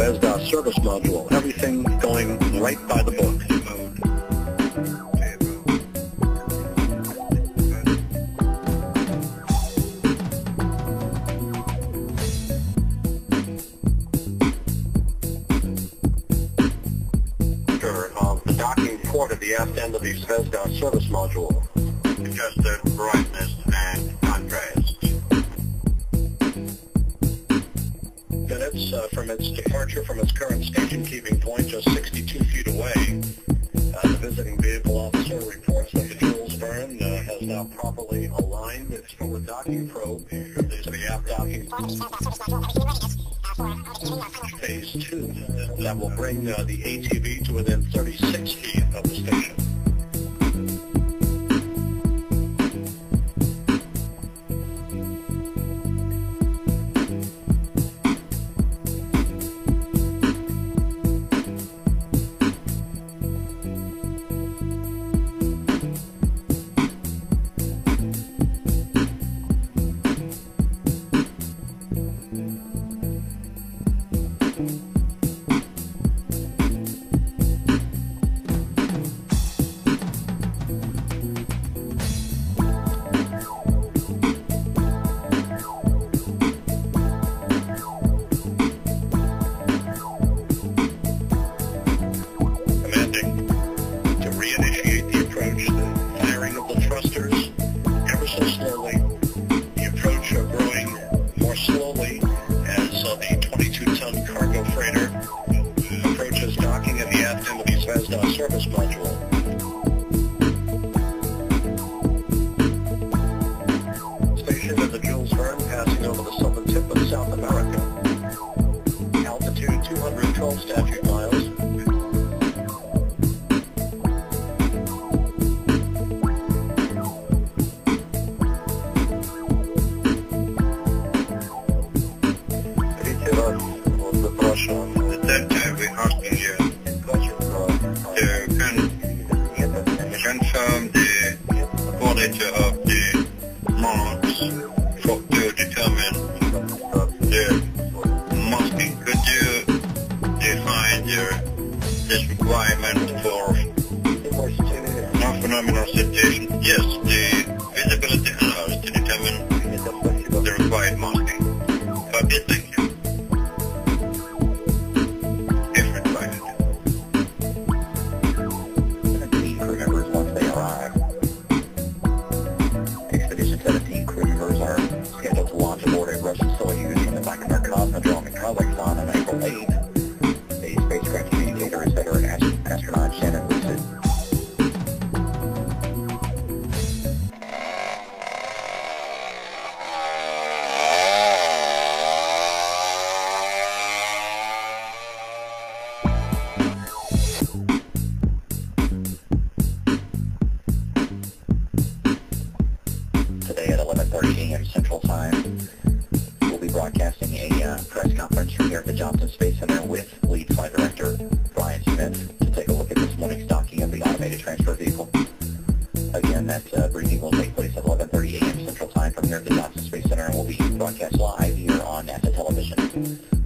Zvezda service module. Everything going right by the book. Of the docking port at the aft end of the Zvezda service module. Adjust the brightness and contrast. Minutes from its departure from its current station keeping point, just 62 feet away, the visiting vehicle officer reports that the Jules Verne has now properly aligned its forward docking probe. These are the aft docking. Phase 2, that will bring the ATV to within 36 feet of the station. Service module. Station at the Jules Verne, passing over the southern tip of South America. Altitude 212 statute miles. At that time, we hosting you. Confirm the quality of the marks to determine the masking. Could you define this requirement for non-phenomenal situation? Yes, the visibility allows to determine the required masking. Copy, thank you. Expedition 17 crew members are scheduled to launch aboard a Russian Soyuz from the Baikonur Cosmodrome in Kazakhstan on April 8th. The spacecraft communicator is veteran astronaut Shannon Lucid. Today at 11:30 a.m. Central Time, we'll be broadcasting a press conference from here at the Johnson Space Center with lead flight director Brian Smith to take a look at this morning's docking of the automated transfer vehicle. Again, that briefing will take place at 11:30 a.m. Central Time from here at the Johnson Space Center and will be broadcast live here on NASA television.